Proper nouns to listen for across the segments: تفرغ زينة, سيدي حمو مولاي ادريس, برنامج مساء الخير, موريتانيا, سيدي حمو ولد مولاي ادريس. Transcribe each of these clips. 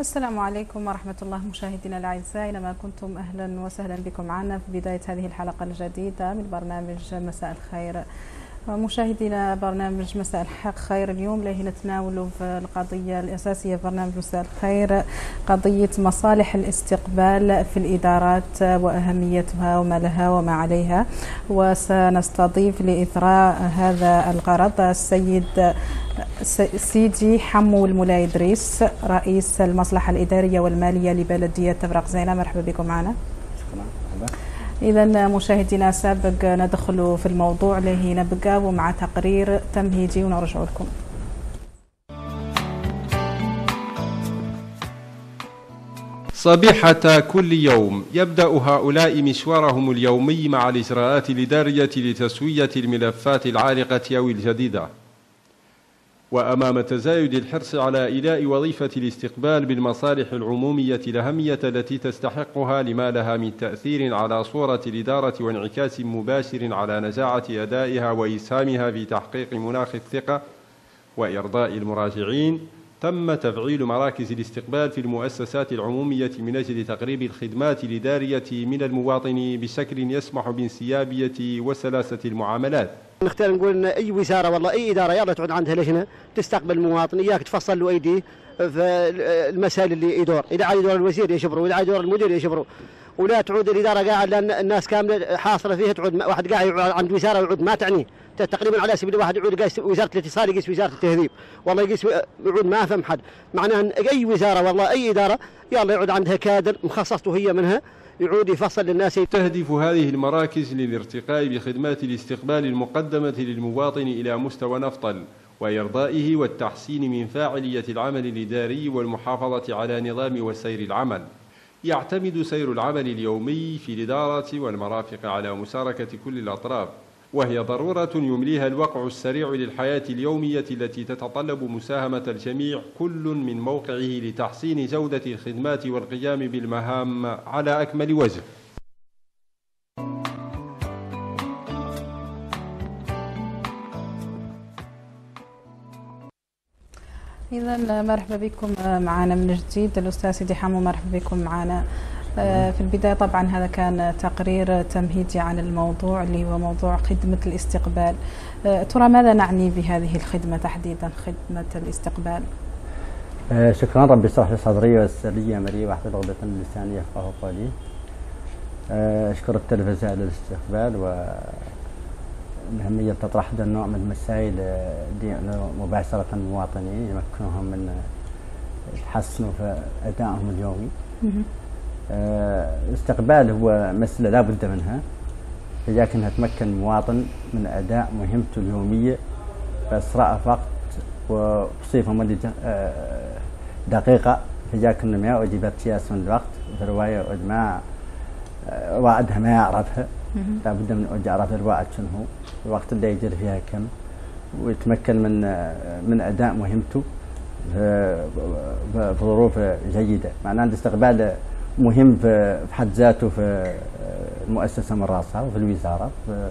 السلام عليكم ورحمة الله مشاهدينا الأعزاء، أينما كنتم أهلا وسهلا بكم معنا في بداية هذه الحلقة الجديدة من برنامج مساء الخير. مشاهدينا برنامج مساء الخير اليوم ليه نتناول في القضية الأساسية في برنامج مساء الخير، قضية مصالح الاستقبال في الإدارات وأهميتها وما لها وما عليها. وسنستضيف لإثراء هذا الغرض السيد سيدي حمو مولاي ادريس، رئيس المصلحة الإدارية والمالية لبلدية تفرغ زينة. مرحبا بكم معنا. شكرا. إذا مشاهدينا سابق ندخل في الموضوع اللي نبقى ومع تقرير تمهيدي ونرجع لكم. صبيحة كل يوم يبدأ هؤلاء مشوارهم اليومي مع الإجراءات الإدارية لتسوية الملفات العالقة أو الجديدة. وأمام تزايد الحرص على إيلاء وظيفة الاستقبال بالمصالح العمومية الأهمية التي تستحقها لما لها من تأثير على صورة الإدارة وانعكاس مباشر على نجاعة أدائها وإسهامها في تحقيق مناخ الثقة وإرضاء المراجعين، تم تفعيل مراكز الاستقبال في المؤسسات العمومية من أجل تقريب الخدمات الإدارية من المواطن بشكل يسمح بانسيابية وسلاسة المعاملات. نختار نقول ان اي وزاره والله اي اداره يلا تقعد عندها لجنه تستقبل المواطن، اياك تفصل له ايديه في المسائل اللي يدور، اذا عاد يدور الوزير يشبره، واذا عاد يدور المدير يشبره، ولا تعود الاداره قاعد لان الناس كامله حاصره فيها، تعود واحد قاعد عند وزاره يعود ما تعنيه، تقريبا على سبيل واحد يعود قايس وزاره الاتصال يقيس وزاره التهذيب، والله يقيس يعود ما فهم حد، معناه ان اي وزاره والله اي اداره يلا يعود عندها كادر مخصصته هي منها يعود يفصل للناس. تهدف هذه المراكز للارتقاء بخدمات الاستقبال المقدمة للمواطن إلى مستوى أفضل وإرضائه والتحسين من فاعلية العمل الإداري والمحافظة على نظام وسير العمل. يعتمد سير العمل اليومي في الإدارة والمرافق على مشاركة كل الأطراف، وهي ضرورة يمليها الوقع السريع للحياة اليومية التي تتطلب مساهمة الجميع كل من موقعه لتحسين جودة الخدمات والقيام بالمهام على أكمل وجه. إذا مرحبا بكم معنا من جديد الأستاذ سيدي حمو، مرحبا بكم معنا. في البداية طبعا هذا كان تقرير تمهيدي عن الموضوع اللي هو موضوع خدمة الاستقبال. ترى ماذا نعني بهذه الخدمة تحديدا، خدمة الاستقبال؟ شكرا. ربي اشرح لي صدري ويسر لي امري واحلل عقدة من لساني يفقهوا قولي. اشكر التلفزة على الاستقبال والأهمية تطرح هذا النوع من المسائل مباشرة المواطنين يمكنهم من يتحسنوا في ادائهم اليومي. الاستقبال هو مسألة لا بد منها، لذلك أنها تمكن المواطن من أداء مهمته اليومية بأسرع وقت وبصفة دقيقة، لذلك أنه ما يواجه ابتياس من الوقت في الرواية ما وعدها ما يعرفها، لا بد من يعرف الوعد شنو هو، الوقت اللي يجري فيها كم، ويتمكن من أداء مهمته بظروف جيدة. معناه الاستقبال مهم في حد ذاته في المؤسسة من رأسها وفي الوزارة في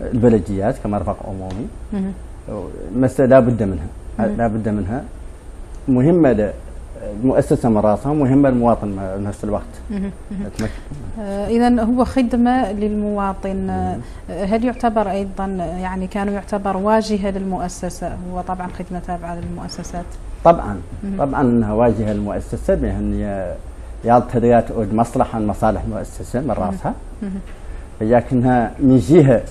البلديات كمرفق عمومي. مسألة لا بد منها، لا بد منها، مهمة المؤسسة من رأسها ومهمة المواطن بنفس الوقت. إذا هو خدمة للمواطن. هل يعتبر أيضا يعني كانوا يعتبر واجهة للمؤسسة؟ هو طبعا خدمة تابعة للمؤسسات. طبعا طبعا أنها واجهة للمؤسسة، بأن يالتدريات أود مصلحة عن مصالح المؤسسة من رأسها، لكنها من جهة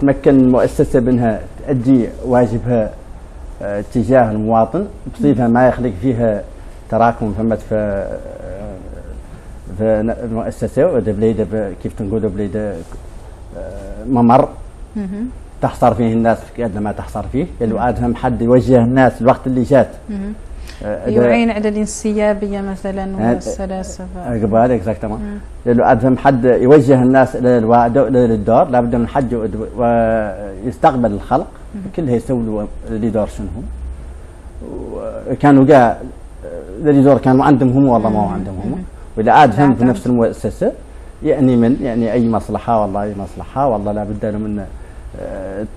تمكن المؤسسة منها تؤدي واجبها تجاه المواطن بصيغة ما يخلق فيها تراكم فمت في المؤسسة، وده بليدة كيف تنقولوا بليدة ممر تحصر فيه الناس قد ما تحصر فيه، لو أدهم حد يوجه الناس الوقت اللي جات. يعين على الانسيابيه مثلا والسلاسه. قبال اكزاكتومون، لانه عاد حد يوجه الناس للوعد للدور، لابد من حد ويستقبل الخلق كلها يسولوا اللي دور شنو كانوا كاع اللي دور كانوا عندهم هم والله ما عندهم هم، واذا عاد هم في نفس المؤسسه يعني من يعني اي مصلحه والله اي مصلحه والله لا بد له من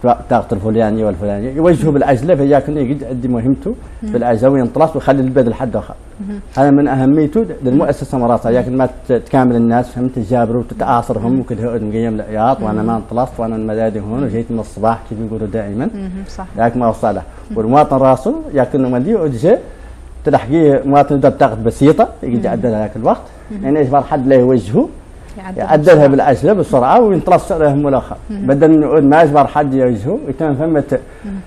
الطاقه الفلانيه والفلانيه يوجهه بالعجله فياكل يقعد مهمته بالعجله وينطلس ويخلي البدل حد اخر. هذا من اهميته للمؤسسه مراتها ياكل ما تكامل الناس فهمت تجابر وتتعاصرهم وكلها مقيم العياط وانا ما انطلست وانا المدادي هون وجيت من الصباح كيف يقولوا دائما صح ياكل ما وصله والمواطن راسه ياكل مالي وجه تلحقيه مواطن يقدر بطاقه بسيطه يقعد يعدل هذاك الوقت يعني اجبر حد لا يوجهه يعدلها بالعجله بسرعه وينطلس لهم الاخر بدل من يقعد ما يجبر حد يوجهه يتم فهمت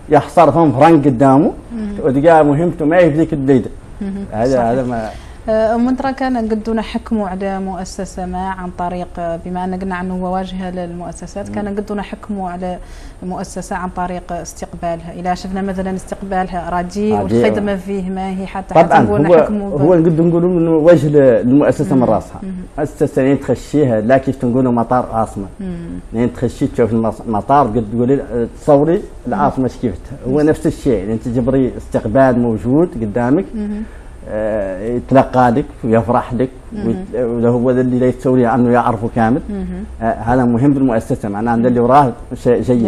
يحصر فهم فرنك قدامه وتلقاه مهمته ما يفديك الديده. هذا ما من ترى كان قدونا حكموا على مؤسسه ما عن طريق بما ان قلنا عنه واجهه للمؤسسات كان قدونا حكموا على مؤسسه عن طريق استقبالها اذا شفنا مثلا استقبالها رديء والخدمه فيه ما هي حتى نقول حكموا هو نقدر نقولوا انه وجه للمؤسسه من راسها مؤسسه يعني تخشيها لا كيف تنقولوا مطار عاصمه يعني تخشي تشوف المطار قد تقولي تصوري العاصمه شكيفتها هو نفس الشيء يعني تجبري استقبال موجود قدامك يتلقى لك ويفرح لك وهو اللي لا يتسولي عنه يعرفه كامل هذا مهم بالمؤسسه معناه ان اللي وراه شيء جيد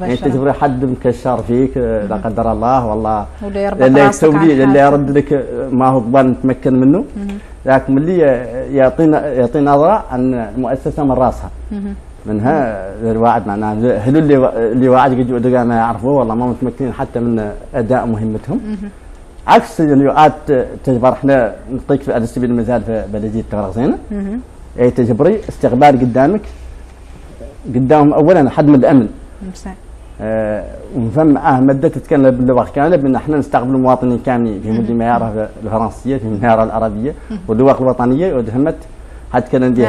يعني تجبري حد مكشر فيك لا قدر الله والله لا يتسولي لا يرد لك ما هو قبل نتمكن منه لكن ملي يعطي نظره عن المؤسسه من راسها منها الواعد معناه هذول اللي واعد يقعدوا ما يعرفوه والله ما متمكنين حتى من اداء مهمتهم عكس اللي تجبر احنا نعطيك على سبيل المثال في بلديه تفرغ زينه اي تجبري استقبال قدامك قدامهم اولا حد من الامن ونفهم معاه ماده تتكلم باللغه كامله بان احنا نستقبل المواطنين كاملين فيهم اللي ما يعرف الفرنسيه فيهم اللي ما يعرف العربيه واللغه الوطنيه وتهمت حد كان عندي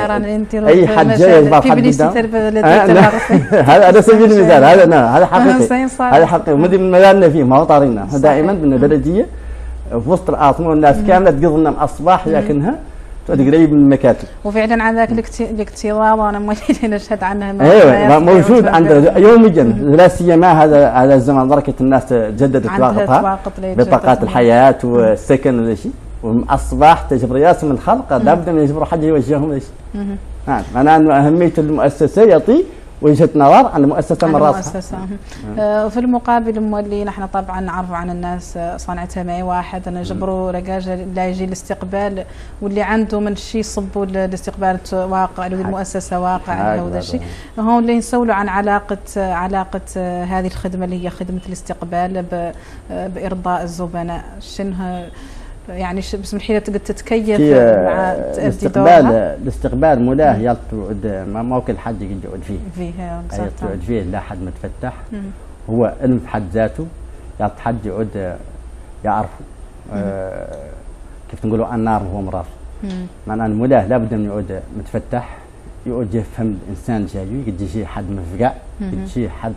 اي حد جاي يجبر حد قدام هذا على سبيل المثال هذا حقيقي هذا حقيقي ومدي من مجالنا فيه ما هو طارينا دائما من البلديه في وسط العاصمه والناس كامله تقضنا من الصباح لكنها تقعد قريب من المكاتب وفعلا عن ذاك الاكتظاظ انا موليت نشهد عنها ايوه موجود عندنا يوميا لا سيما هذا الزمن بركه الناس تجدد اطلاقها بطاقات الحياه والسكن ولا شيء والصباح تجبر ياسم من الخلق لابد من يجبروا حد يوجههم ليش نعم معناه انه اهميه المؤسسه يعطي وجهه نظر عن المؤسسه من راسها. وفي المقابل مولي نحن طبعا نعرفوا عن الناس صنعتها معي واحد انا جبروا رجاجة لا يجي الاستقبال واللي عنده من شيء يصبوا الاستقبال واقع المؤسسه واقع او ذا الشيء هون اللي يسولوا عن علاقه هذه الخدمه اللي هي خدمه الاستقبال بارضاء الزبناء شنها يعني بسم الحيله تقدر تتكيف مع الاستقبال مولاه يلتقى ما كل حد يقعد فيه يقعد فيه لا حد متفتح هو علم في حد ذاته يلتقى حد يقعد يعرفه كيف نقولوا النار وهو مراس معناه المولاه لابد من يقعد متفتح يقعد يفهم الانسان جاي يقعد يجي حد مفقع يقعد يجي حد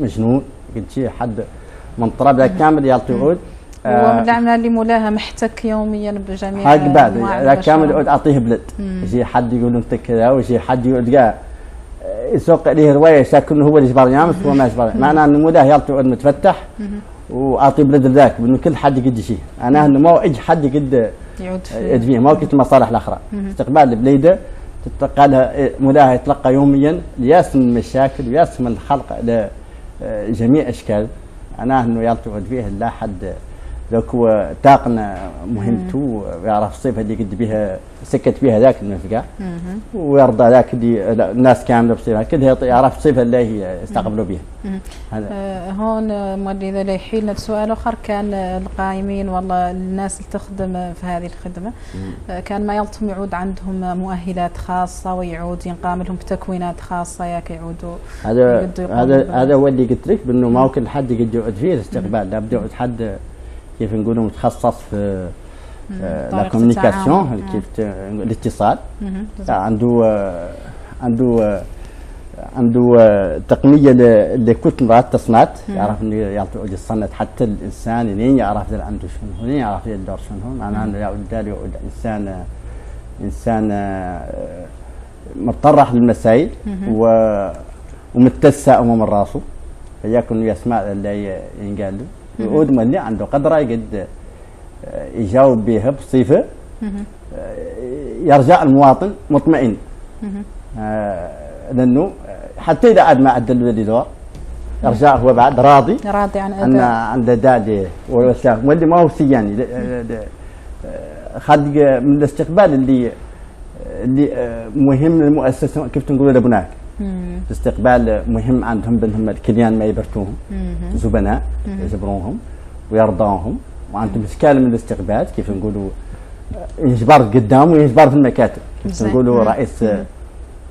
مجنون يقعد يجي حد منطرب ذاك كامل يلتقى يقعد هو من الاعمال اللي مولاها محتك يوميا بجميع حق بعد لا كامل يقعد اعطيه بلد يجي حد يقول انت كذا ويجي حد يقعد يسوق عليه روايه شاكل هو اللي جبر يامس هو ما جبر معناه ان مولاه يقعد متفتح واعطي بلد لذاك بانه كل حد يقعد يجيه معناه انه ما اجى حد يقعد فيه ما وقت المصالح الاخرى استقبال البليده تتلقى لها مولاها يتلقى يوميا ياس من المشاكل وياس من الخلق على جميع اشكال معناه انه يقعد فيه لا حد ذاك هو تاقنا مهمته ويعرف الصفه اللي قد بها سكت بها ذاك المفقع ويرضى ذاك اللي الناس كامله بصفه كلها يعرف الصفه اللي هي يستقبلوا بها. هون مولي اذا يحيلنا سؤال اخر كان القائمين والله الناس اللي تخدم في هذه الخدمه كان ما يلتهم يعود عندهم مؤهلات خاصه ويعود ينقام لهم بتكوينات خاصه ياك يعودوا هذا هو اللي قلت لك بانه ما كل حد قد يقعد فيه الاستقبال لابد يقعد حد كيف نقولوا متخصص في لا كوميونيكاسيون كيف الاتصال عنده تقنيه لكوت مرات تصنات يعرف انه يعطي يصنت حتى الانسان لين يعرف اذا عنده شنو هنا يعرف الدور شنو معناه انه يعود انسان متطرح للمسائل ومتسع امام راسه فيكون يسمع اللي ينقال له يقعد ملي عنده قدره يقد يجاوب بها بصفه يرجع المواطن مطمئن لانه حتى اذا عاد ما ادى الولي دور يرجع هو بعد راضي عن الاداء اللي واللي ما هو سياني خلق من الاستقبال اللي مهم للمؤسسه كيف تنقولوا لبناك الاستقبال مهم عندهم بانهم الكليان ما يبرتوهم زبناء يجبرونهم ويرضاهم وعندهم اشكال من الاستقبال كيف نقولوا يجبر قدام ويجبر في المكاتب كيف نقولوا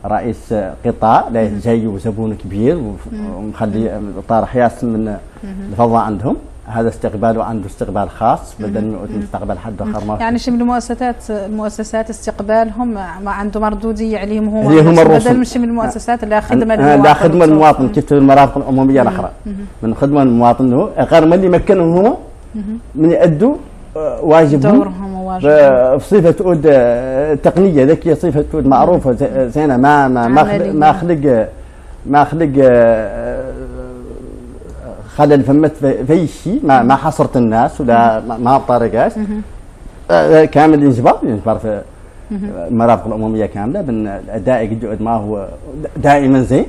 رئيس قطاع لا جاي وزبون كبير ومخلي طارح ياس من الفضاء عندهم هذا استقباله عنده استقبال خاص بدل ما يستقبل حد اخر ما يعني شي من المؤسسات استقبالهم ما عنده مردوديه عليهم هما بدل مش من المؤسسات اللي خدمه المواطن لا خدمه المواطن كيف المرافق العموميه الاخرى من خدمه المواطن هو غير من اللي مكنهم هما من يؤدوا واجبهم بصفه عود تقنيه ذكيه صفه عود معروفه زينه ما خلق خلل فمت في شيء ما حصرت الناس ولا ما طارقاش كامل ينجبر في المرافق العموميه كامله بالاداء قد ما هو دائما زين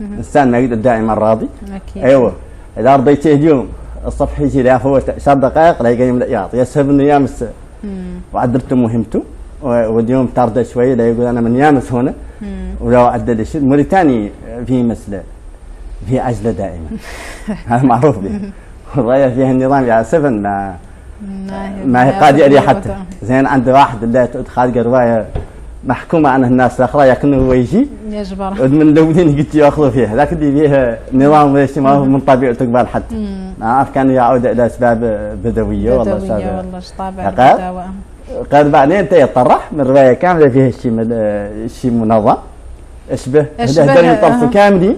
الانسان ما يقدر دائما راضي ايوه اذا رضيتيه اليوم الصبح يجي لا فوت 10 دقائق لا يقيم لا يعطي يسهب من يامس وعدلته مهمته واليوم ترضى شويه لا يقول انا من يامس هنا ولو عدل شيء موريتاني في مساله في عجله دائما هذا معروف به والرايه فيها النظام يا سفن ما هي قادئه لي حتى زين عند واحد اللي خالق روايه محكومه عنه الناس الاخرى لكنه هو يجي يجبر من الاولين قلت ياخذوا فيها ذاك اللي فيه نظام ولا شيء ما هو من طبيعته قبل حتى ما عرف كان يعود الى اسباب بدويه والله طابع قال بعدين يطرح من روايه كامله فيها شيء منظم اشبه طرف كاملي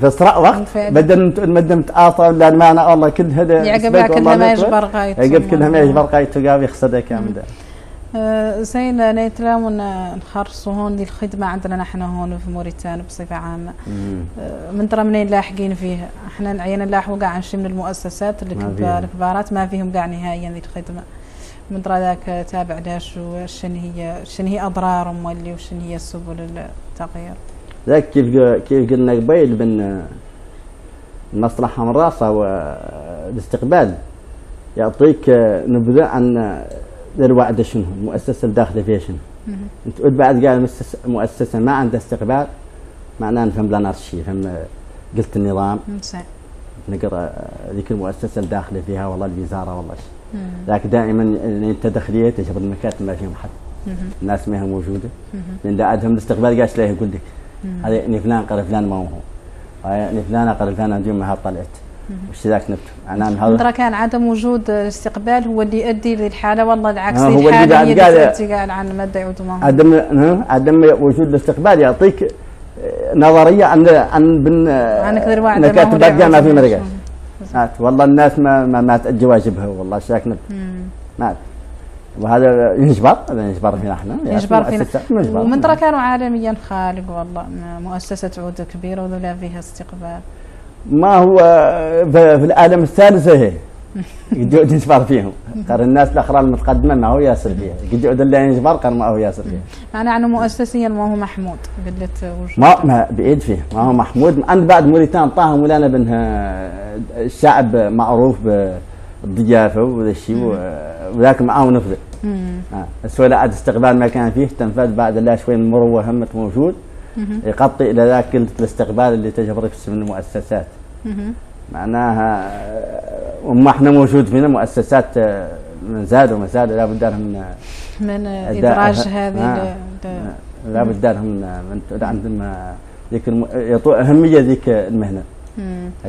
في اسرع وقت بدل ما دمت اعطى ولا المعنى والله كل هذا يعقبها كلها ما يجبر غايته يعقب كلها ما يجبر غايته قام يخسرها كامله زين نيتلامون نخرصوا هون دي الخدمه عندنا نحن هون في موريتانيا بصفه عامه من ترى منين لاحقين فيها احنا العيان نلاحقوا كاع عن شي من المؤسسات اللي الكبارات ما فيهم كاع نهائيا ذي الخدمه من ترى ذاك تابع داش شن هي اضرارهم واللي وشن هي سبل التغيير ذاك كيف قلنا قبيل بان المصلحه من راسها والاستقبال يعطيك نبذه عن الوعد شنو المؤسسه الداخله فيها شنو انت قلت بعد قال مؤسسه ما عندها استقبال معناها نفهم لا ناس شيء فهم قلت النظام نقرا ذيك المؤسسه الداخله فيها والله الوزاره والله شيء ذاك دائما انت داخليه تجبر المكاتب ما فيهم حد الناس ما هي موجوده لان عندهم الاستقبال قاش لا يقول لك هذا يعني فلان قال فلان ما هو يعني فلان قال فلان اليوم ما طلعت وش ذاك نبته انا ترى كان عدم وجود الاستقبال هو اللي يؤدي للحاله والله العكس هو الحاله اللي قال عن ماده يعود معهم عدم وجود الاستقبال يعطيك نظريه عن نكات باقيه ما في مرقاش والله الناس ما تؤدي واجبها والله شاك نبته ما وهذا يجبر فينا احنا يجبر فينا ومن ترى كانوا عالميا خالق والله مؤسسه عود كبيره ولا فيها استقبال ما هو في العالم الثالث هي قد يعود يجبر فيهم قال الناس الاخرى المتقدمه ما هو ياسر فيها قد يعود اللي يجبر قال ما هو ياسر فيها معناها انه مؤسسيا ما هو محمود قلت ما بعيد فيه ما هو محمود عند بعد موريتان طاها مولانا بانها الشعب معروف الضيافه ولا الشيء ولكن معاهم نفذ السؤال عاد استقبال ما كان فيه تنفذ بعد لا شوي من مروه همت موجود يغطي الى ذاك الاستقبال اللي تجبر في المؤسسات معناها وما احنا موجود فينا مؤسسات من زاد وما زاد لابد لهم من ادراج هذه لابد لهم عندهم ذيك يعطوا اهميه ذيك المهنه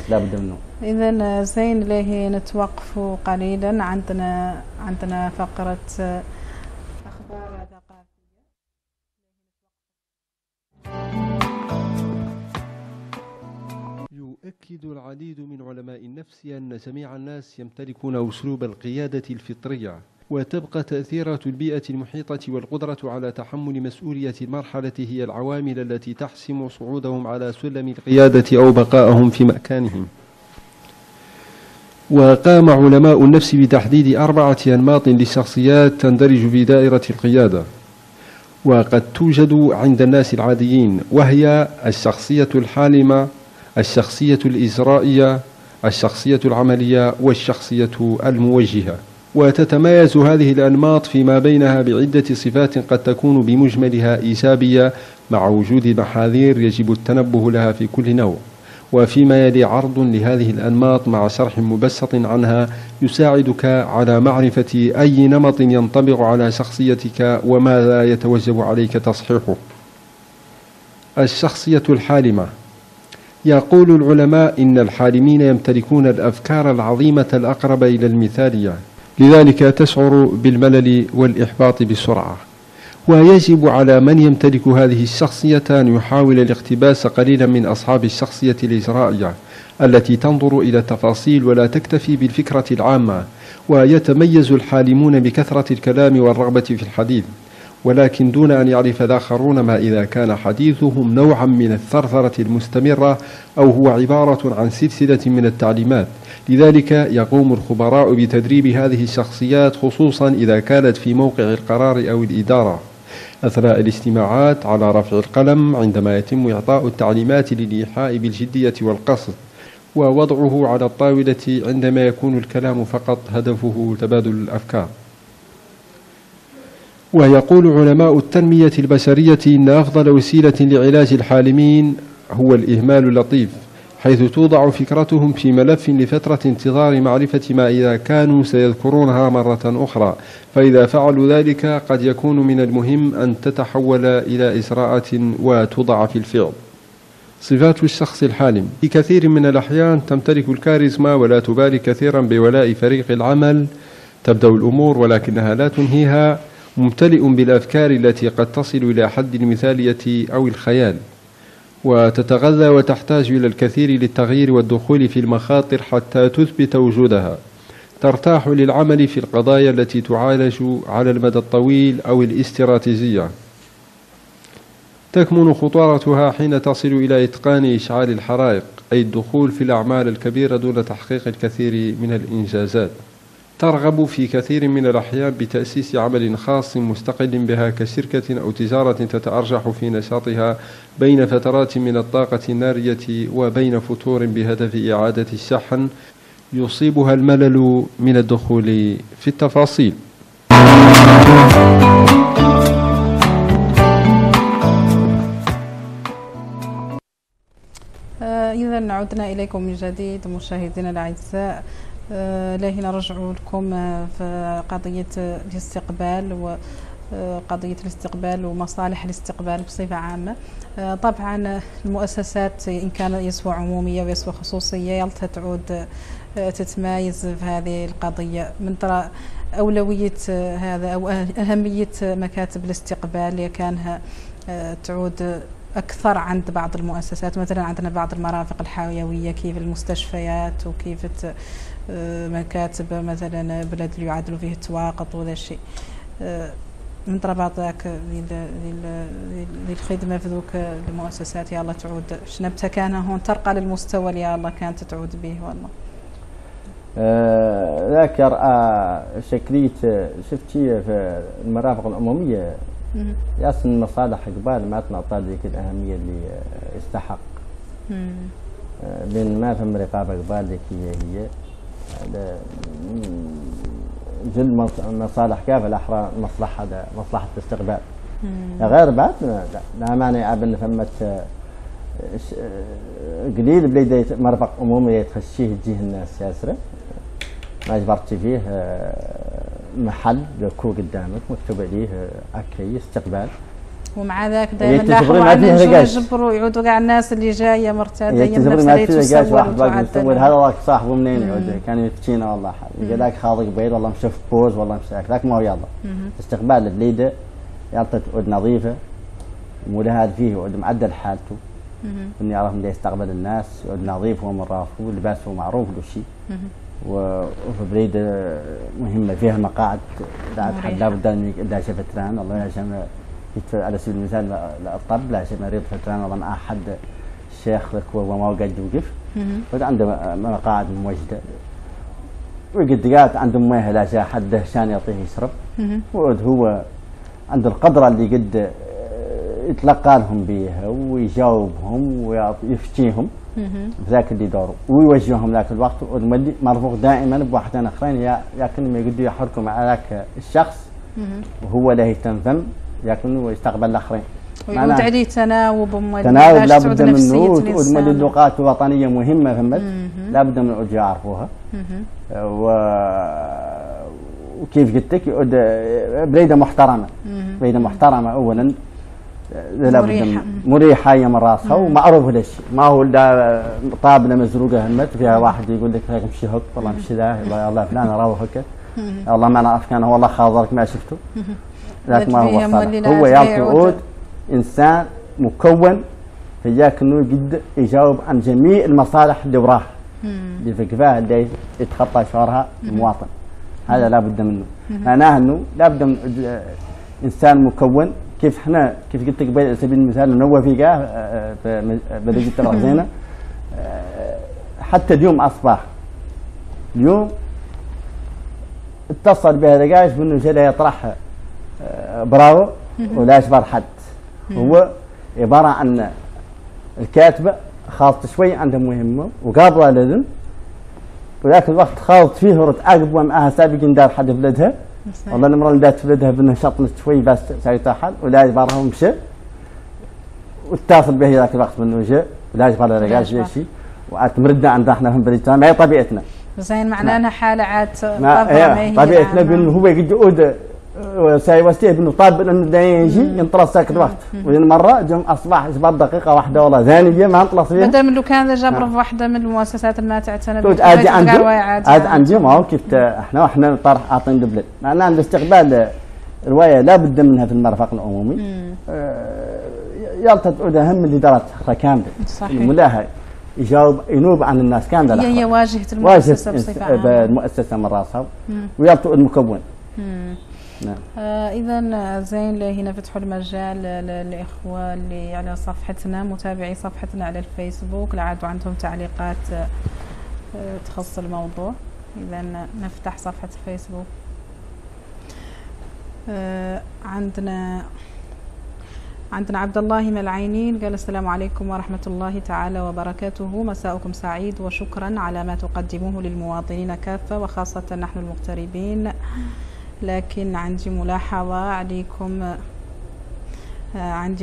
لابد منه إذا زين ليه نتوقف قليلا عندنا فقرة أخبار ثقافية. يؤكد العديد من علماء النفس أن جميع الناس يمتلكون أسلوب القيادة الفطرية، وتبقى تأثيرات البيئة المحيطة والقدرة على تحمل مسؤولية المرحلة هي العوامل التي تحسم صعودهم على سلم القيادة أو بقائهم في مكانهم. وقام علماء النفس بتحديد 4 أنماط للشخصيات تندرج في دائرة القيادة، وقد توجد عند الناس العاديين، وهي الشخصية الحالمة، الشخصية الإجرائية، الشخصية العملية، والشخصية الموجهة. وتتميز هذه الأنماط فيما بينها بعدة صفات قد تكون بمجملها إيجابية، مع وجود محاذير يجب التنبه لها في كل نوع. وفيما يلي عرض لهذه الأنماط مع شرح مبسط عنها يساعدك على معرفة أي نمط ينطبق على شخصيتك وماذا يتوجب عليك تصحيحه. الشخصية الحالمة. يقول العلماء إن الحالمين يمتلكون الأفكار العظيمة الأقرب إلى المثالية، لذلك تشعر بالملل والإحباط بسرعة. ويجب على من يمتلك هذه الشخصية أن يحاول الاقتباس قليلا من أصحاب الشخصية الإجرائية التي تنظر إلى التفاصيل ولا تكتفي بالفكرة العامة. ويتميز الحالمون بكثرة الكلام والرغبة في الحديث، ولكن دون أن يعرف الآخرون ما إذا كان حديثهم نوعا من الثرثرة المستمرة أو هو عبارة عن سلسلة من التعليمات. لذلك يقوم الخبراء بتدريب هذه الشخصيات، خصوصا إذا كانت في موقع القرار أو الإدارة أثناء الاجتماعات، على رفع القلم عندما يتم إعطاء التعليمات للإيحاء بالجدية والقصد، ووضعه على الطاولة عندما يكون الكلام فقط هدفه تبادل الأفكار. ويقول علماء التنمية البشرية إن أفضل وسيلة لعلاج الحالمين هو الإهمال اللطيف، حيث توضع فكرتهم في ملف لفترة انتظار معرفة ما إذا كانوا سيذكرونها مرة أخرى، فإذا فعلوا ذلك قد يكون من المهم أن تتحول إلى إسراءة وتوضع في الفعل. صفات الشخص الحالم. في كثير من الأحيان تمتلك الكاريزما ولا تبالي كثيرا بولاء فريق العمل، تبدأ الأمور ولكنها لا تنهيها، ممتلئ بالأفكار التي قد تصل إلى حد المثالية أو الخيال، وتتغذى وتحتاج إلى الكثير للتغيير والدخول في المخاطر حتى تثبت وجودها، ترتاح للعمل في القضايا التي تعالج على المدى الطويل أو الاستراتيجية، تكمن خطورتها حين تصل إلى إتقان إشعال الحرائق، أي الدخول في الأعمال الكبيرة دون تحقيق الكثير من الإنجازات، ترغب في كثير من الأحيان بتأسيس عمل خاص مستقل بها كشركة أو تجارة تتأرجح في نشاطها بين فترات من الطاقة النارية وبين فتور بهدف إعادة الشحن، يصيبها الملل من الدخول في التفاصيل. إذا عدنا إليكم من جديد مشاهدينا الأعزاء. لهنا نرجع لكم في قضية الاستقبال ومصالح الاستقبال بصفة عامة. طبعا المؤسسات إن كان يسوى عمومية ويسوى خصوصية يلتا تعود تتمايز في هذه القضية من ترى أولوية هذا أو أهمية مكاتب الاستقبال، كانها تعود أكثر عند بعض المؤسسات. مثلا عندنا بعض المرافق الحيوية كيف المستشفيات وكيف مكاتب مثلا بلد اللي يعادلوا فيه التواقط وهذا الشيء، من رباطك للخدمة في ذوك المؤسسات يلا تعود شنبتها كان هون ترقى للمستوى اللي يلا كانت تعود به. والله ذاكر شكلية شفتي في المرافق العمومية ياسن المصالح قبال ما تنعطى ذيك الأهمية اللي يستحق، بين ما فهم رقابة قبال ذيك هي جل مصالح كافة الأحرى مصلحة مصلحة الاستقبال. غير بعد لا مانع أبن فمت قليل بلي مرفق عمومي يتخشيه تجيه الناس ياسرة، ما جبرتي فيه محل كو قدامك مكتوب عليه اكي استقبال، ومع ذاك دائما لاحظوا عندنا يجبروا يعودوا كاع الناس اللي جايه مرتاده هي نفس اللي تسوى. واحد باقي هذا راك صاحبه منين يعود كان يفتينا والله حال قال لك خاضق بيض والله مشى في بوز والله مشى هكذاك ما هو يلا استقبال البليده يعطيك عود نظيفه ولا هذا فيه عود معدل حالته اني يعرف اللي يستقبل الناس عود نظيف ومرافق ولباسه معروف كل شيء، وفي بريده مهمه فيها مقاعد لا بد ان شاف فتران والله عشان على سبيل المثال الطب لا عشان مريض فتران والله احد الشيخ لك وهو ما قاعد يوقف عنده مقاعد موجوده وقد قاعد عنده ميه لا حد شان يعطيه يشرب وهو عنده القدره اللي قد يتلقى لهم بيها ويجاوبهم ويفتيهم بذاك اللي داروا ويوجههم ذاك الوقت، مرفوق دائما بواحد اخرين ياكن ما يقدروا يحركوا مع ذاك الشخص وهو لا يتنظم ياكن يستقبل الاخرين. ويعود عليه تناوب ومدينة تعود نفسية الإنسان. ومدينة اللغات الوطنية مهمة فهمت لابد من العود يعرفوها. وكيف قلت لك بليدة محترمة، بليدة محترمة أولا مريحة، مريحة هي من راسها ومعروف هذا الشيء، ما هو طابلة مزروقة همت فيها واحد يقول لك هيك امشي هك والله امشي ذا والله فلان راهو هكا والله ما نعرف كان والله خاطرك ما شفته ذاك ما هو صالح. هو يعطي عود انسان مكون فياك انه قد يجاوب عن جميع المصالح اللي وراه اللي في كفاه اللي يتخطى شعورها المواطن. هذا لابد منه. معناه انه لابد من انسان مكون كيف احنا كيف قلت لك على سبيل المثال انه هو في قاه بلديه تفرغ زينه حتى اليوم اصبح اليوم اتصل بها دقايش بانه جاي يطرح براوه ولا يشبر حد. هو عباره عن الكاتبه خاطط شوي عندها مهمه وقابله لازم وذاك الوقت خاطط فيه وتعاقب معها سابق دار حد في ولدها والله المراه اللي دارت في ولدها بانها شطنت شوي بس سايتها حل ولا يجبرها ومشى واتصل به ذاك الوقت بانه جاء ولا يجبرها لا قال شيء واتمردنا عندنا احنا في بلدنا ما هي طبيعتنا. زين معناها حاله عاد طبيعتنا بانه هو يقعد سايوستيه بانه طاب انه دا يجي ينطلس ساكت وقت والمره جم اصبح بعد دقيقه واحده والله ثانيه ما انطلس فيها مادام لو كان جابره في واحده من المؤسسات اللي ما تعتنى بالعادي عاد عندي ما هو كيف احنا طرح عاطين دبلت معناه عند استقبال روايه لابد منها في المرفق العمومي يلتقط اهم اللي درتها كامله الملاهي يجاوب ينوب عن الناس كامله هي واجهه المؤسسه بصفه عامه المؤسسه من راسها ويلتقط المكون. إذا زين هنا فتحوا المجال للإخوة اللي على صفحتنا متابعي صفحتنا على الفيسبوك لعادوا عندهم تعليقات تخص الموضوع. إذا نفتح صفحة الفيسبوك عندنا عبد الله من العينين قال السلام عليكم ورحمة الله تعالى وبركاته، مساؤكم سعيد وشكرا على ما تقدموه للمواطنين كافة وخاصة نحن المغتربين، لكن عندي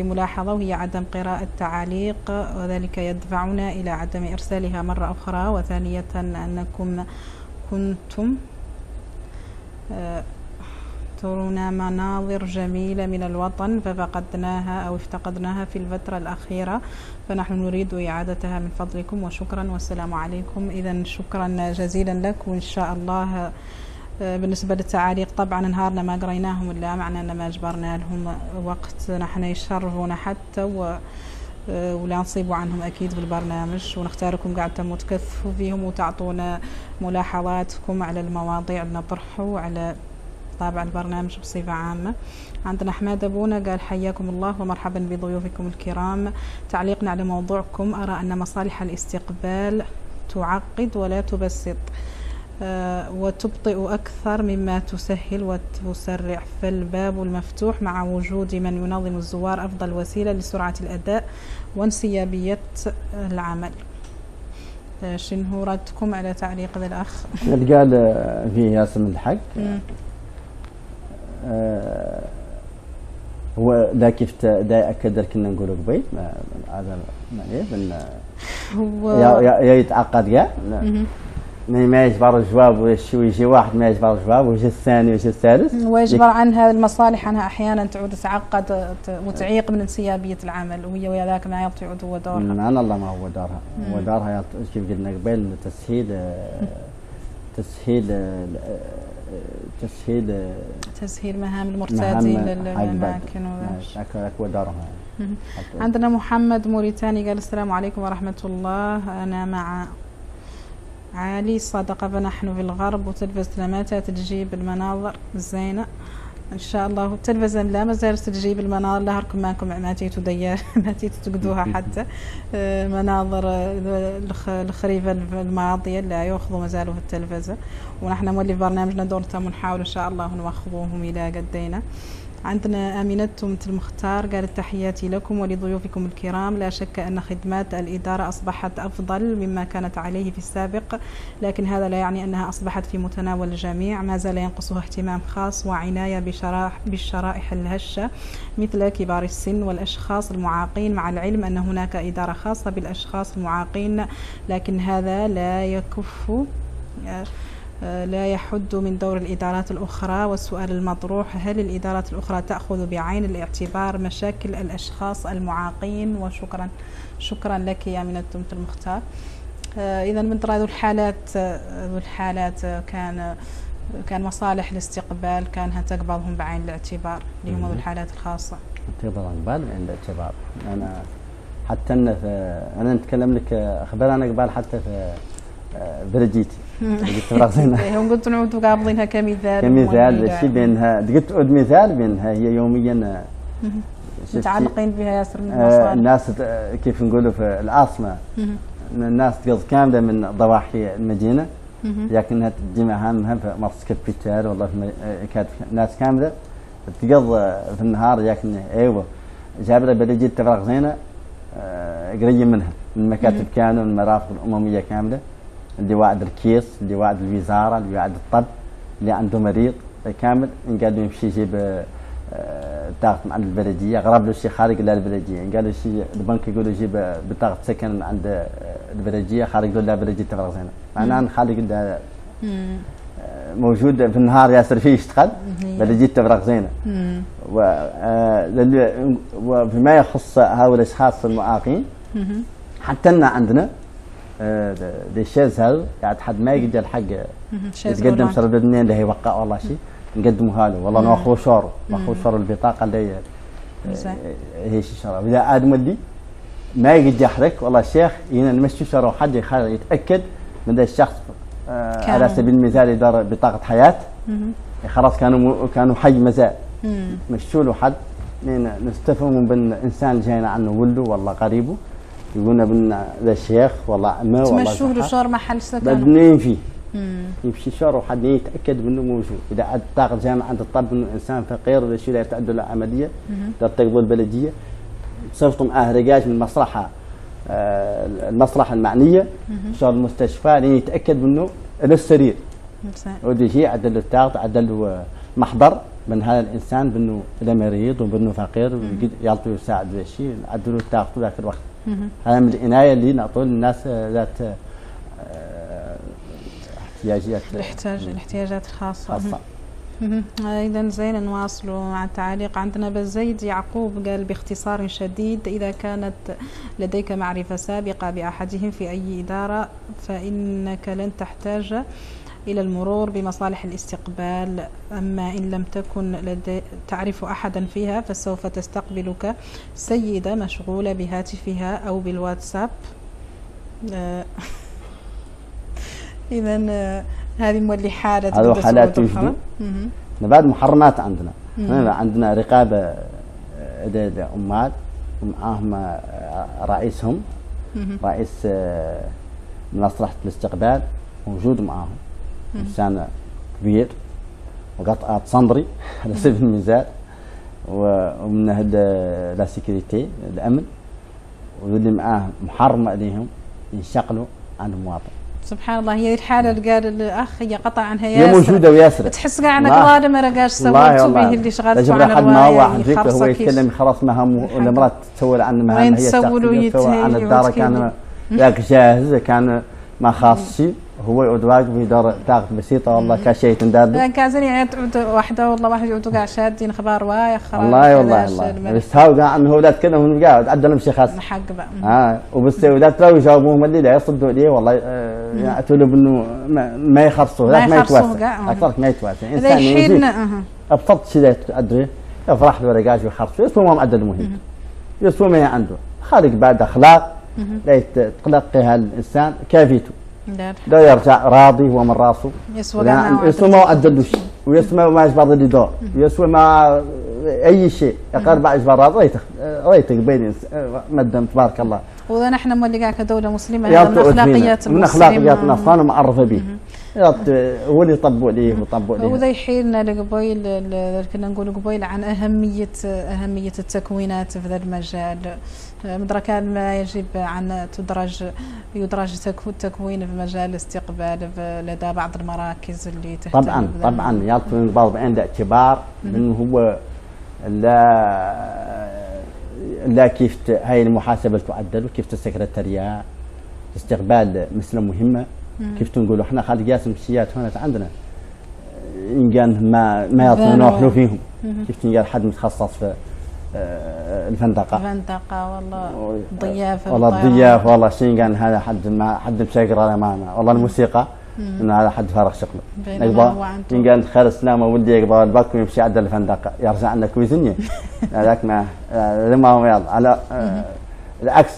ملاحظة وهي عدم قراءة التعاليق وذلك يدفعنا إلى عدم إرسالها مرة أخرى، وثانية أنكم كنتم ترون مناظر جميلة من الوطن ففقدناها أو افتقدناها في الفترة الأخيرة فنحن نريد إعادتها من فضلكم وشكرا والسلام عليكم. إذا شكرا جزيلا لك وإن شاء الله بالنسبة للتعاليق طبعا نهارنا ما قريناهم إلا معنى أن ما أجبرنا لهم وقت نحن يشرفونا حتى ولا نصيبوا عنهم أكيد بالبرنامج ونختاركم قاعد تمتكثفوا فيهم وتعطونا ملاحظاتكم على المواضيع اللي نطرحوا على طابع البرنامج بصفة عامة. عندنا أحمد أبونا قال حياكم الله ومرحبا بضيوفكم الكرام، تعليقنا على موضوعكم أرى أن مصالح الاستقبال تعقد ولا تبسط وتبطئ أكثر مما تسهل وتسرع، فالباب المفتوح مع وجود من ينظم الزوار أفضل وسيلة لسرعة الأداء وانسيابية العمل. شنو ردكم على تعليق ذا الأخ؟ قال في ياسم الحق هو ذا كيف دا أكدر كنا نقولوا قبيل هذا هو يتعقد يا ما يجبر الجواب ويجي واحد ما يجبر الجواب ويجي الثاني ويجي الثالث ويجبر عنها المصالح عنها احيانا تعود تعقد وتعيق من انسيابيه العمل وهي ويا ذاك ما يعود هو دورها. سبحان الله ما هو دورها، هو دورها كيف قلنا قبل تسهيل مهام المرتادين للاماكن هو دورها. عندنا محمد موريتاني قال السلام عليكم ورحمه الله، انا مع عالي الصدقة فنحن في الغرب وتلفزة متى تجيب المناظر زينة إن شاء الله التلفزة لا مازالت تجيب المناظر لهركم ماكم ما تيتوا ديار ما تيتوا تقدوها حتى مناظر الخريفة الماضية لا يأخذوا مازالوا في التلفزة ونحن مولي في برنامجنا دورتهم ونحاول إن شاء الله نأخذوهم إلى قدينا. عندنا آمنة مثل مختار قالت تحياتي لكم ولضيوفكم الكرام. لا شك أن خدمات الإدارة أصبحت أفضل مما كانت عليه في السابق، لكن هذا لا يعني أنها أصبحت في متناول الجميع، ما زال ينقصها اهتمام خاص وعناية بالشرائح الهشة مثل كبار السن والأشخاص المعاقين، مع العلم أن هناك إدارة خاصة بالأشخاص المعاقين، لكن هذا لا يحد من دور الإدارات الأخرى. والسؤال المطروح، هل الإدارات الأخرى تأخذ بعين الاعتبار مشاكل الأشخاص المعاقين؟ وشكرا لك يا آمنة المختار. إذا من ترى ذو الحالات كان مصالح الاستقبال كانها تقبضهم بعين الاعتبار، اللي هم ذو الحالات الخاصة تقبضهم بعين الاعتبار. أنا حتى أنا نتكلم لك أخبار أنا قبل حتى في برجيتي تفرغ زينة هم قلت نعودوا قابضينها كمثال شيء بانها قلت تعود مثال بانها هي يوميا متعلقين بها ياسر من المصالح. الناس كيف نقولوا في العاصمة الناس تقض كاملة من ضواحي المدينة، لكنها تجمع همها في مرسكب في الشارع والله كانت ناس كاملة تقض في النهار، لكن ايوه جابرة برجيت تفرغ زينة قريب منها من مكاتب كانوا المرافق الأممية كاملة، اللي واعد الكيس اللي واعد الوزاره اللي واعد الطب اللي عنده مريض كامل قالوا يمشي يجيب بطاقه من عند البلديه، غرب له شي خارج لا البلديه، قالوا شي البنك يقولوا جيب بطاقه سكن من عند البلديه خارج له لا بلديه تفرغ زينة. معناها خالق موجود في النهار ياسر فيه يشتغل بلديه تفرغ زينة. وفيما يخص هؤلاء الاشخاص المعاقين حتى لنا عندنا الشاز هذا يعني حد ما يقدر الحق يتقدم شرب الدنيا اللي هيوقع والله شيء نقدمه له والله ناخذ شعره البطاقه اللي هي شعره اذا ادم اللي ما يقدر يحرك والله الشيخ هنا نمشي شعره حد يتاكد من ذا الشخص على سبيل المثال دار بطاقه حياه خلاص كانوا حي مزال مشوا له حد نستفهموا بالانسان اللي جاينا عنه وله والله قريبه يقولنا بان ذا الشيخ والله عمه والله تمشوه له شهر محل سكنه مبنيين فيه يمشي شهر وحد يتاكد منه موجود، اذا عاد طاقه جامعه عند الطب انه انسان فقير ولا شيء لا يتعدى له عمليه تقبل البلديه صفتهم اهرجاج من مصلحه المصلحه المعنيه شهر المستشفى لين يتاكد منه للسرير ودي شيء عدل له طاقه عدل له محضر من هذا الانسان بانه ده مريض وبانه فقير يعطيه يساعد ذا الشيء عدل له طاقته ذاك الوقت. هذا من العنايه اللي نعطوه للناس ذات الاحتياجات الخاصه. اذا زين نواصلوا مع التعليق. عندنا بزيد يعقوب قال باختصار شديد، اذا كانت لديك معرفه سابقه باحدهم في اي اداره فانك لن تحتاج إلى المرور بمصالح الاستقبال، أما إن لم تكن تعرف أحدا فيها فسوف تستقبلك سيدة مشغولة بهاتفها أو بالواتساب. إذا هذه مولي حالة بعد محرمات عندنا عندنا رقابة عمال ومعاهم رئيسهم رئيس مصلحة الاستقبال موجود معاهم انسان كبير وقطعة صندري على سبيل المثال ومن هاد لا سيكوريتي الامن واللي معاه محرم عليهم ينشقلوا عن المواطن. سبحان الله هي الحاله اللي قال الاخ هي قطع عنها ياسر هي موجوده وياسر تحس كاع انك ظالم ما راكاش سويتو به اللي شغلتو على الواقع ما واحد هو يتكلم خلاص مهام المراه تسول عن مهام هي تسول عن الدار كان ياك جاهز كان ما خاصش هو يعود واجب في دار طاقة بسيطة والله كاشيء تنداد. لأن كازني يعني تعود وحدة والله واحد يعودوا كاع شادين خبار وايخ. والله والله. بس هاو كاع أنه ولاد كذا هم قاعد عدلهم شي خاص. حق بقى. وبس ولاد لو يجاوبوهم اللي لا يصدوا عليه والله يعتوا له بأنه ما يخرصوه ما يتوسع. أكثر ما يتوسع. إنسان يجي أبسط شي لا تدري يفرح له ولا قاعد يخرصوه يسوى ما معدل مهم. يسوى ما عنده. خارج بعد أخلاق لا تقلقها الإنسان كافيته. لا يرجع راضي هو من راسه يسوى ما عدلوش ويسوى ما اجبر اللي دور ويسوى ما اي شيء يقرب اجبر رايتك بين مادام تبارك الله. وإذا نحن مولي كدوله مسلمه من اخلاقيات المسلمين من اخلاقياتنا صانه معرفه به هو اللي طبوا عليه وطبوا عليه. وذا يحيلنا لقبيل كنا نقولوا قبيل عن أهمية التكوينات في هذا المجال. مدركة ما يجب أن يدرج التكوين في مجال الاستقبال لدى بعض المراكز اللي تهتم. طبعا يعطي البعض عند اعتبار من هو لا كيف هاي المحاسبة تعدل وكيف السكرتارية استقبال مسألة مهمة. كيف تنقولوا احنا خالد قاسم السيات هنا عندنا ان كان ما يعطونا نحن فيهم كيف تنقال حد متخصص في الفندقه والله الضيافه والله شين كان هذا حد ما حد مسكر معنا والله الموسيقى انا هذا حد فارغ شغله يقضى ان كان خلص نام ولدي يقضى الباكو يمشي عند الفندقه يرجع لنا كويزني هذاك ما هو يلا على العكس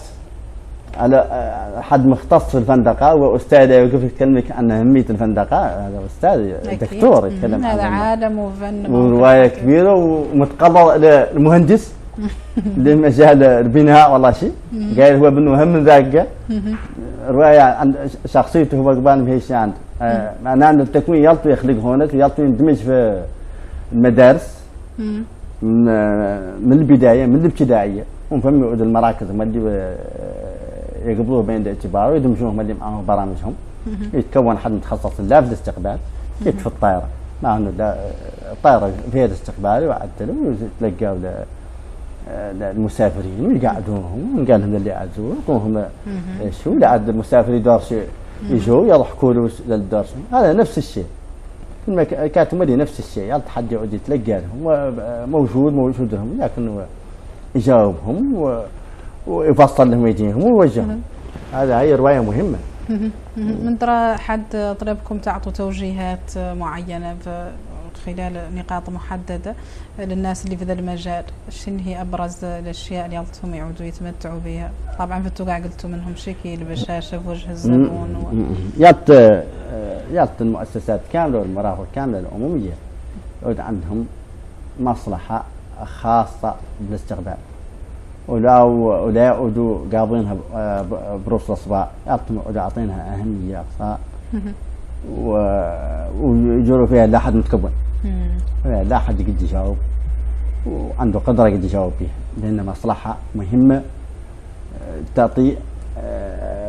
على حد مختص في الفندقه واستاذ يوقف يكلمك عن اهميه الفندقه هذا استاذ دكتور يتكلم عن هذا عالم وفن وروايه كبيره ومتقرر للمهندس لمجال البناء والله شيء قال هو بانه هم ذاك روايه عن شخصيته هو قبان بهيش عنده معناه ان التكوين يلطو يخلق هنا يلطو يندمج في المدارس من البدايه من الابتدائيه ونفهموا المراكز هما اللي يقبلوه بين الاعتبار ويدمجوهم اللي معاهم برامجهم يتكون حد متخصص لا في الاستقبال كيف في الطائره مع انه الطائره فيها الاستقبال وعدلوا وتلقاو المسافرين ويقعدوهم ونقال لهم اللي عازوه يعطوهم شو لعاد المسافر يدور شو يجوا يضحكوا له للدار هذا نفس الشيء كاتمري نفس الشيء التحدي يعود يتلقى لهم موجود لهم لكن يجاوبهم ويفصل لهم يديهم ويوجههم هذا هي روايه مهمه. من ترى حد طلبكم تعطوا توجيهات معينه خلال نقاط محدده للناس اللي في ذا المجال، شنو هي ابرز الاشياء اللي يلطفهم يعودوا يتمتعوا بها؟ طبعا في التوقع قلتوا منهم شكل بشاشه في وجه الزبون يعطي المؤسسات كامله والمرافق كامله العموميه يعود عندهم مصلحه خاصه بالاستقبال. ولا يعودوا قابضينها بروس الاصبع عاطينها اهميه اقصى ويجروا فيها لا حد متكون لا حد قد يجاوب وعنده قدره قد يجاوب فيها لان مصلحه مهمه تعطي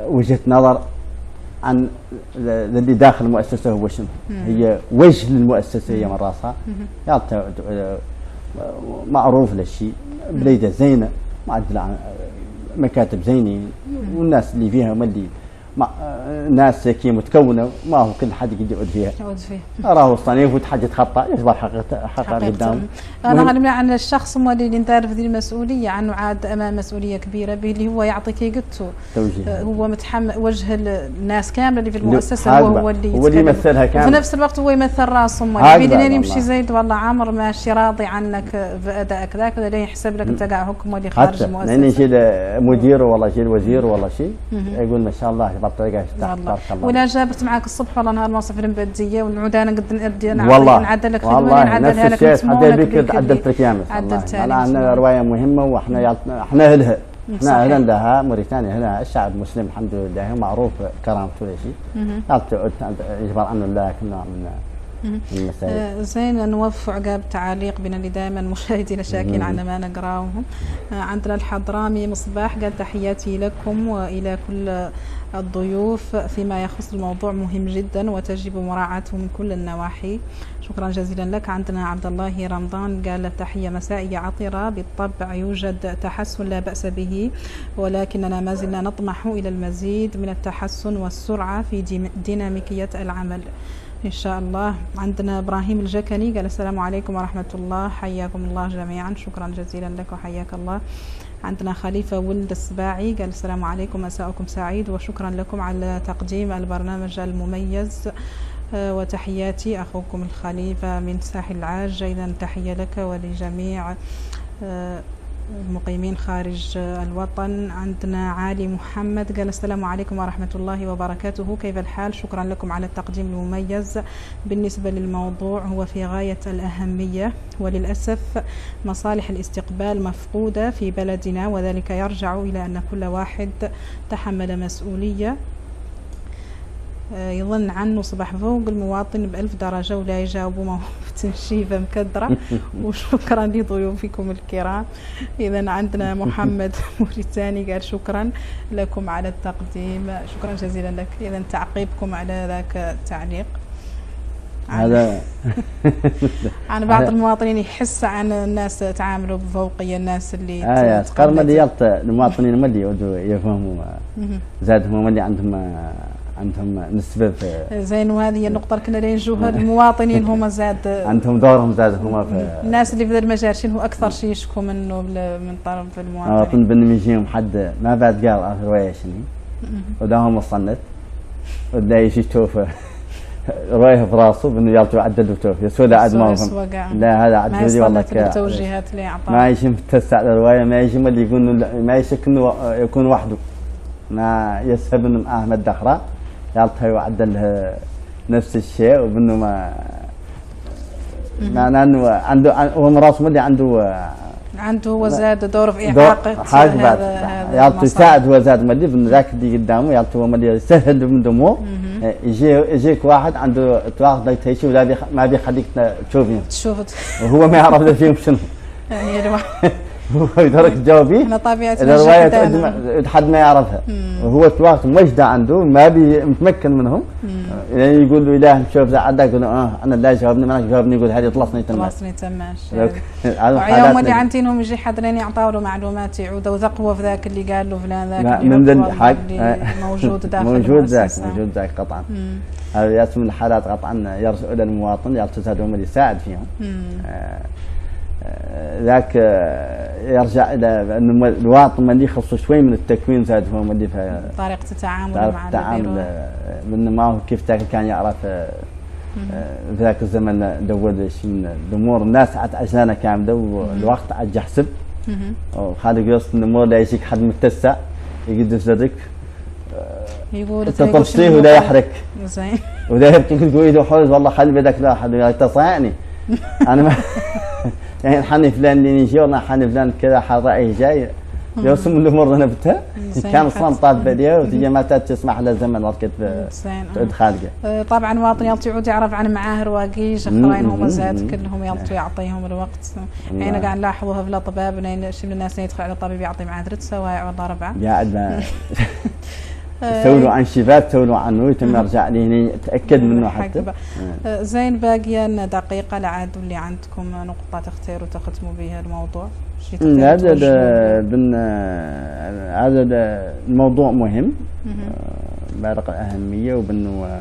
وجهه نظر عن اللي داخل المؤسسه هو شنو هي وجه للمؤسسه هي من راسها يعطي معروف للشيء بليده زينه معدله مكاتب زينين والناس اللي فيها هما اللي ناس كي متكونه ما هو كل حد يقدر يقعد فيها راهو الصنيف وتحد يتخطى يصبر حقا قدام انا غنمنع عن الشخص اللي نتعرف ذي المسؤوليه عنه عاد امام مسؤوليه كبيره به اللي هو يعطي كي قلتو هو متحمل وجه الناس كامله اللي في المؤسسه هو اللي يمثلها كامله وفي نفس الوقت هو يمثل راسه بدنا نمشي زيد والله عمر ماشي راضي عنك في ادائك ذاك ولا يحسب لك انت كاع هكم اللي خارج المؤسسه يعني يجي مديره والله يجي الوزير والله شيء يقول ما شاء الله بطريقه تبارك الله ولا جابت معك الصبح والله نهار واصف المبديه ونعود انا قد نادي انا نعدل لك خدمه نعدلها لك بك عدلت لك يامس والله روايه مهمه واحنا اهلها احنا اهلا لها موريتانيا هنا الشعب المسلم الحمد لله معروف كرامته ولا شيء يجبر انه لا كنا من زين نوفوا عقاب تعاليق بنا اللي دائما مشاهدينا شاكين على ما نقراوهم عندنا الحضرامي مصباح قال تحياتي لكم والى كل الضيوف فيما يخص الموضوع مهم جدا وتجب مراعاته من كل النواحي شكرا جزيلا لك. عندنا عبد الله رمضان قال تحية مسائية عطرة بالطبع يوجد تحسن لا بأس به ولكننا ما زلنا نطمح إلى المزيد من التحسن والسرعة في ديناميكية العمل إن شاء الله. عندنا إبراهيم الجكني قال السلام عليكم ورحمة الله حياكم الله جميعا شكرا جزيلا لك وحياك الله. عندنا خليفة ولد السباعي قال السلام عليكم مساءكم سعيد وشكرا لكم على تقديم البرنامج المميز وتحياتي أخوكم الخليفة من ساحل العاج. إذا تحية لك ولجميع المقيمين خارج الوطن. عندنا علي محمد قال السلام عليكم ورحمة الله وبركاته كيف الحال شكرا لكم على التقديم المميز بالنسبة للموضوع هو في غاية الأهمية وللأسف مصالح الاستقبال مفقودة في بلدنا وذلك يرجع إلى أن كل واحد تحمل مسؤولية يظن عنه صباح فوق المواطن ب1000 درجة ولا يجاوبوا ما بتنشيفة مكدرة. وشكرا لضيوفكم الكرام. إذا عندنا محمد موريتاني قال شكرا لكم على التقديم. شكرا جزيلا لك. إذا تعقيبكم على ذاك التعليق هذا عن بعض المواطنين يحس عن الناس تعاملوا بفوقية، الناس اللي تقارن ديالت المواطنين ما اللي يعودوا يفهموا زادهم هما اللي عندهم نسبة زين. وهذه النقطة اللي كنا نجوها المواطنين هما زاد عندهم دورهم زاد هما في الناس اللي في المجارشين هو أكثر شيء يشكو منه من طرف المواطنين. المواطن بنمجيهم حد ما بعد قال آخر وياشني وداهم وصلت ودا يجي يشوف رايه في راسه بانه يلتو عدل وتوف يسوى لا عاد ما لا هذا عدل لي والله التوجيهات اللي اعطاه ما يشم تسع الروايه ما يشم اللي يكون ما يشك انه يكون وحده ما يسحب انه معاه ماده اخرى يلتها يعدل نفس الشيء وبانه ما لانه عنده هو من راسه اللي عنده هو زاد دور في اعاقه هذا يلتو يساعد هو زاد ملي بانه ذاك اللي قدامه يلتو هو ملي يسهل من دموه يجيك واحد عنده تواخذ لك شيء ولا ما بيخليك تشوفيه وهو ما يعرف لا فيهم شنو يعني يا جماعه هو يدرك تجاوبيه احنا طبيعتنا الرواية حد ما يعرفها وهو تواخذ وجده عنده ما بيتمكن منهم يعني يقول له اله شوف ذا عندك يقول انا لا جاوبني مالك جاوبني يقول هذه طلصني تماش ويوم اللي عندهم يجي حد لين يعطاوا له معلومات يعودوا ذقوه في ذاك اللي قال له فلان ذاك اللي موجود داخل موجود ذاك قطعا. هذا ياسم من الحالات قطعا يرجعوا الى المواطن يلتزم هذوما اللي يساعد فيهم ذاك يرجع الى انه المواطن اللي يخصه شوي من التكوين زاد هو اللي في طريقه التعامل مع التعامل من ما كيف كان يعرف في ذاك الزمن دول الامور الناس عاد عجلانه كامله والوقت عاد يحسب وخالق يوصل الامور لا يجيك حد متسع يقدس يدك يقول تطفشيه ولا يحرك زين ولا يبكي تقول له حوز والله خلي بدك لا احد يتصاني انا ما يعني حني فلان اللي نجي والله حني فلان كذا حرايه جاي يوسم الامور نبتها كان صام طاب باليه وتجي ما تسمح لا زمن وقت تعود خالقه. طبعا واطن يلتو يعود يعرف عن معاه رواقيش اخرين هما زاد كلهم يلتو يعطيهم الوقت. يعني قاعد نلاحظوها في الاطباء شي من الناس يدخل على الطبيب يعطي معاه ثلاث سوايع ولا اربعه. قاعد سولوا عن شباب سولوا عنه يتم يرجع لي تاكد منه حتى. زين باقيه لنا دقيقه لعاد اللي عندكم نقطه تختاروا تختموا بها الموضوع. هذا هذا الموضوع مهم بارق الاهميه وبانه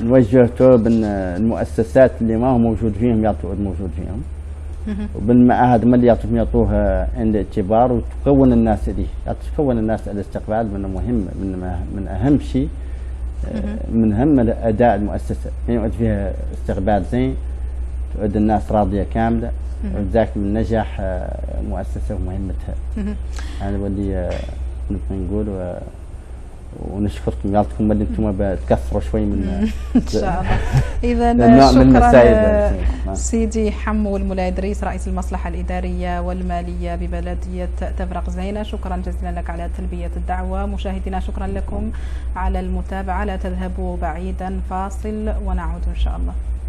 نوجهته بان المؤسسات اللي ما هو موجود فيهم يعطوا موجود فيهم. وبالمعاهد ملي يعطوها عند الكبار وتكون الناس ليه، تكون الناس على الاستقبال منه مهم من اهم شيء من اهم اداء المؤسسه، يعني يعود فيها استقبال زين، تعود الناس راضيه كامله، وذاك من نجاح المؤسسه ومهمتها. انا ولي نقول ونشكركم يالتكم ملي انتم بتكثروا شوي من ان شاء الله. اذا شكرا سيدي حمو مولاي ادريس رئيس المصلحه الاداريه والماليه ببلديه تفرغ زينه، شكرا جزيلا لك على تلبيه الدعوه. مشاهدينا شكرا لكم على المتابعه، لا تذهبوا بعيدا، فاصل ونعود ان شاء الله.